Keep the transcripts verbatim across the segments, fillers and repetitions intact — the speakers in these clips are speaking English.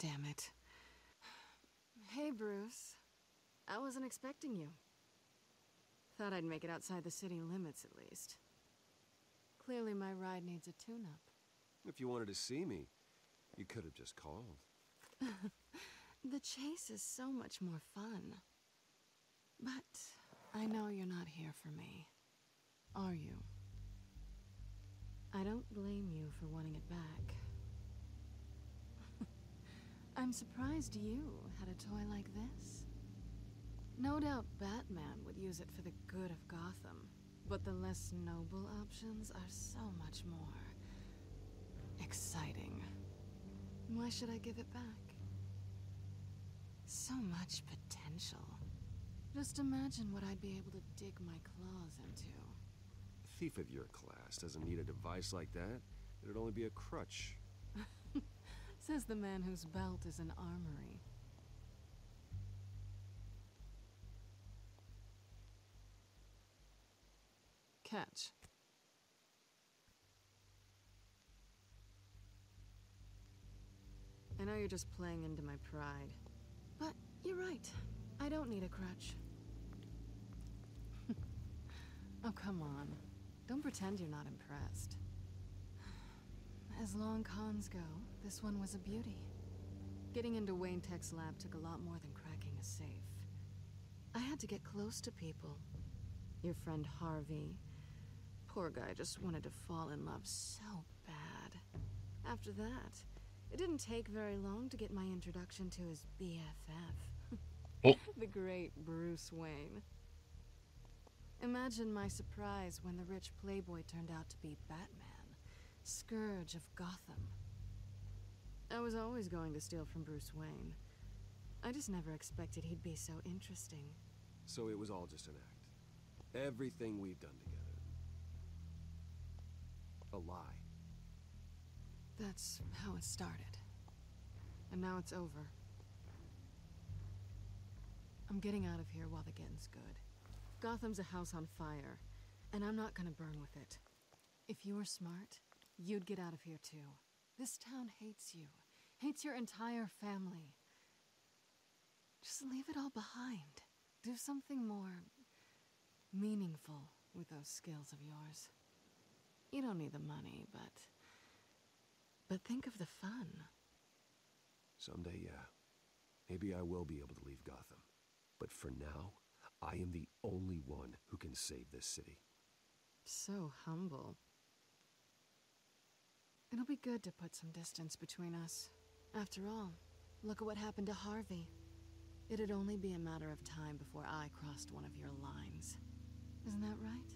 Damn it. Hey, Bruce. I wasn't expecting you. Thought I'd make it outside the city limits, at least. Clearly my ride needs a tune-up. If you wanted to see me, you could have just called. The chase is so much more fun. But I know you're not here for me. Are you? I don't blame you for wanting it back. I'm surprised you had a toy like this. No doubt Batman would use it for the good of Gotham, but the less noble options are so much more exciting. Why should I give it back? So much potential. Just imagine what I'd be able to dig my claws into. A thief of your class doesn't need a device like that. It'd only be a crutch. Says the man whose belt is an armory. Catch. I know you're just playing into my pride, but you're right. I don't need a crutch. Oh, come on. Don't pretend you're not impressed. As long cons go, this one was a beauty. Getting into Wayne Tech's lab took a lot more than cracking a safe. I had to get close to people. Your friend Harvey. Poor guy just wanted to fall in love so bad. After that, it didn't take very long to get my introduction to his B F F. Oh. The great Bruce Wayne. Imagine my surprise when the rich playboy turned out to be Batman, scourge of Gotham. I was always going to steal from Bruce Wayne. I just never expected he'd be so interesting. So it was all just an act. Everything we've done together. A lie. That's how it started. And now it's over. I'm getting out of here while the getting's good. Gotham's a house on fire, and I'm not gonna burn with it. If you were smart, you'd get out of here too. This town hates you, hates your entire family. Just leave it all behind. Do something more meaningful with those skills of yours. You don't need the money, but... But think of the fun. Someday, yeah. Maybe I will be able to leave Gotham. But for now, I am the only one who can save this city. So humble. It'll be good to put some distance between us. After all, look at what happened to Harvey. It'd only be a matter of time before I crossed one of your lines. Isn't that right?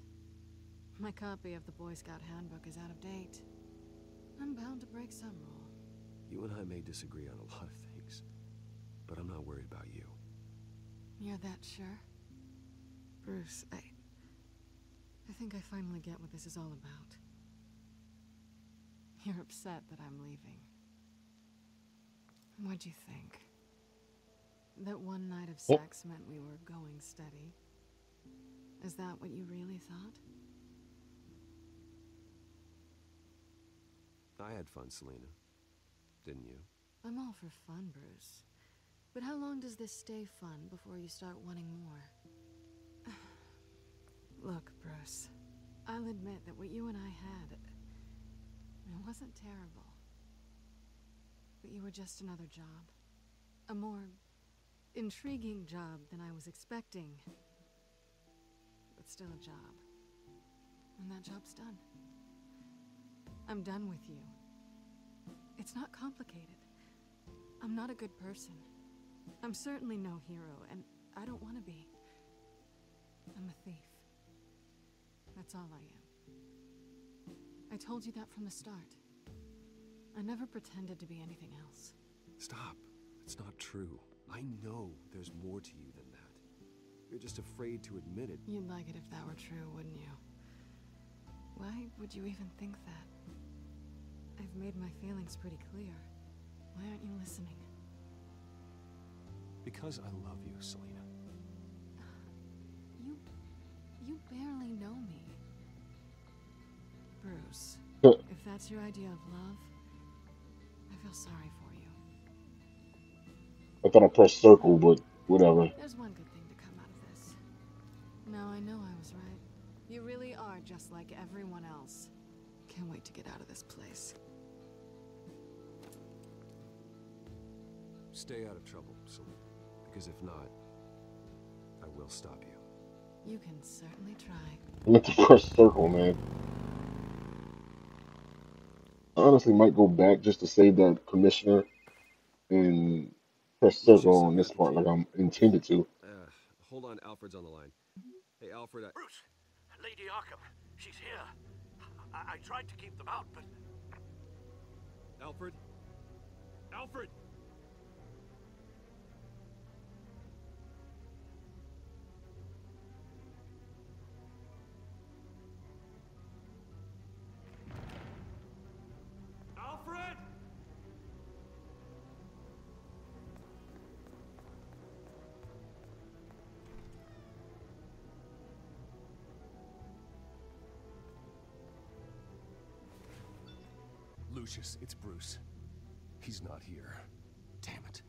My copy of the Boy Scout Handbook is out of date. I'm bound to break some rule. You and I may disagree on a lot of things, but I'm not worried about you. You're that sure? Bruce, I... I think I finally get what this is all about. You're upset that I'm leaving. What'd you think? That one night of sex meant we were going steady? Is that what you really thought? I had fun, Selina. Didn't you? I'm all for fun, Bruce. But how long does this stay fun before you start wanting more? Look, Bruce, I'll admit that what you and I had, it wasn't terrible. But you were just another job. A more intriguing job than I was expecting. But still a job. And that job's done. I'm done with you. It's not complicated. I'm not a good person. I'm certainly no hero, and I don't want to be. I'm a thief. That's all I am. I told you that from the start. I never pretended to be anything else. Stop. It's not true. I know there's more to you than that. You're just afraid to admit it. You'd like it if that were true, wouldn't you? Why would you even think that? I've made my feelings pretty clear. Why aren't you listening? Because I love you, Selina. You... you barely know me. Bruce, if that's your idea of love, I feel sorry for you. I thought I pressed circle, but whatever. There's one good thing to come out of this. Now I know I was right. You really are just like everyone else. Can't wait to get out of this place. Stay out of trouble, Selina. Because if not, I will stop you. You can certainly try. Look at the first circle, man. I honestly might go back just to save that commissioner and press circle on this part like I'm intended to. Uh, hold on, Alfred's on the line. Hey, Alfred, I... Bruce! Lady Arkham, she's here. I, I tried to keep them out, but... Alfred? Alfred! Lucius, it's Bruce. He's not here. Damn it.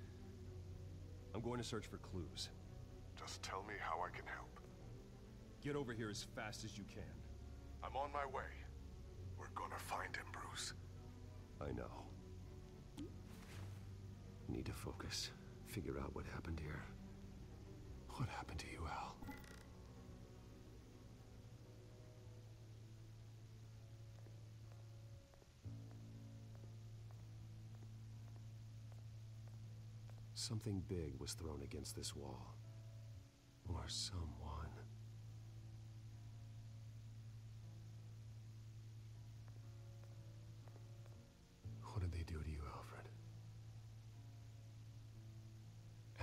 I'm going to search for clues. Just tell me how I can help. Get over here as fast as you can. I'm on my way. We're gonna find him, Bruce. I know. Need to focus. Figure out what happened here. What happened to you, Al? Something big was thrown against this wall. Or someone. What did they do to you, Alfred?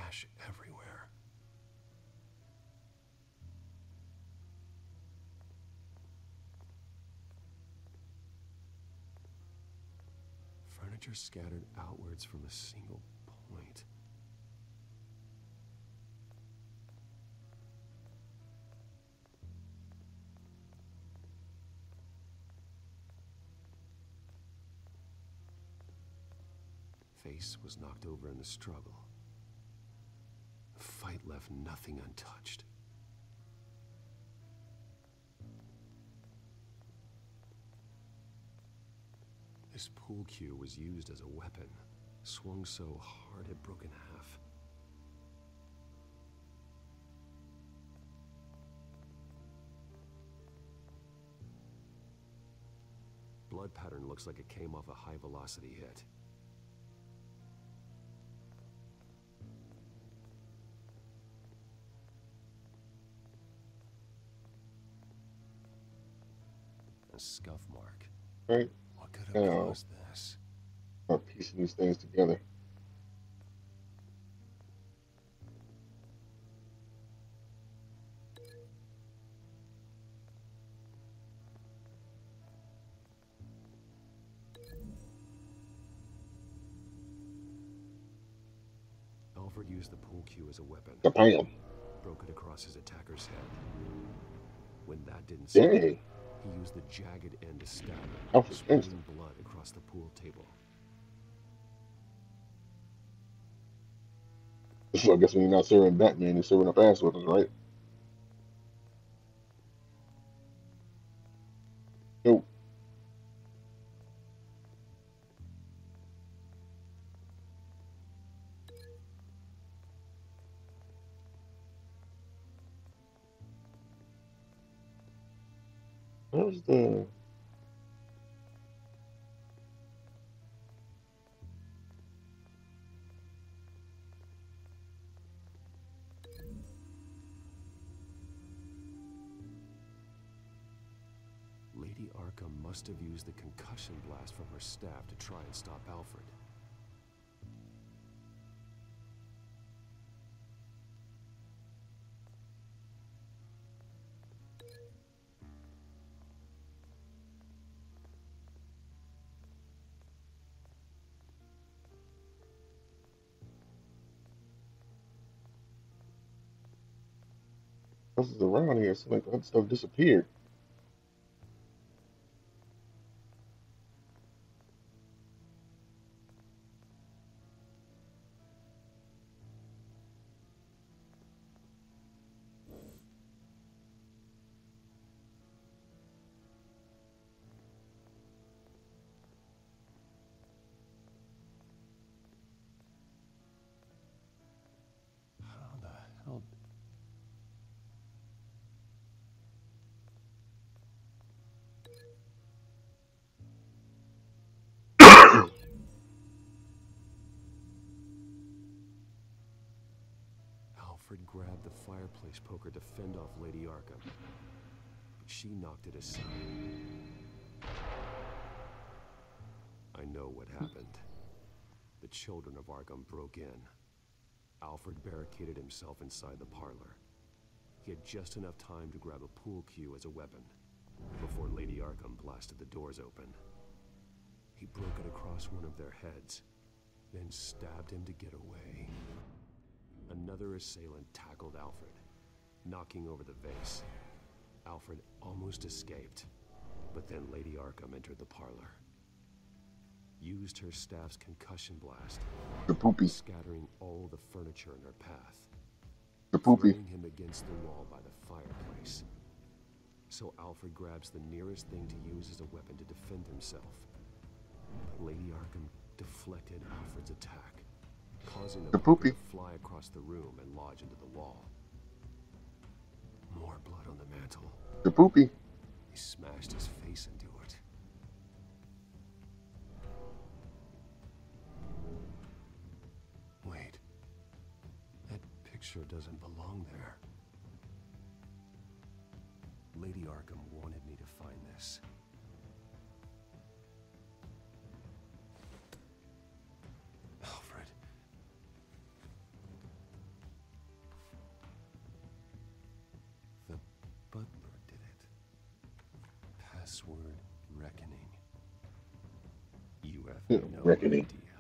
Ash everywhere. Furniture scattered outwards from a single point. Face was knocked over in the struggle. The fight left nothing untouched. This pool cue was used as a weapon, swung so hard it broke in half. Blood pattern looks like it came off a high-velocity hit. Scuff mark. Right. What could have caused this? Start piecing these things together. Alfred used the pool cue as a weapon. The pile. Broke it across his attacker's head. When that didn't stay. He used the jagged end to stab him, spraying blood across the pool table. So I guess when you're not serving Batman, you're serving up ass weapons, right? Nope. Where's the... Lady Arkham must have used the concussion blast from her staff to try and stop Alfred. Is around here, so like that stuff disappeared. Alfred grabbed the fireplace poker to fend off Lady Arkham, but she knocked it aside. I know what happened. The Children of Arkham broke in. Alfred barricaded himself inside the parlor. He had just enough time to grab a pool cue as a weapon before Lady Arkham blasted the doors open. He broke it across one of their heads, then stabbed him to get away. Another assailant tackled Alfred, knocking over the vase. Alfred almost escaped, but then Lady Arkham entered the parlor. Used her staff's concussion blast, the poopy, scattering all the furniture in her path. The poopy. Throwing him against the wall by the fireplace. So Alfred grabs the nearest thing to use as a weapon to defend himself. But Lady Arkham deflected Alfred's attack, causing the poopy to fly across the room and lodge into the wall. More blood on the mantle. The poopy. He smashed his face into it. Wait. That picture doesn't belong there. Lady Arkham wanted me to find this. Password reckoning. You have no reckoning idea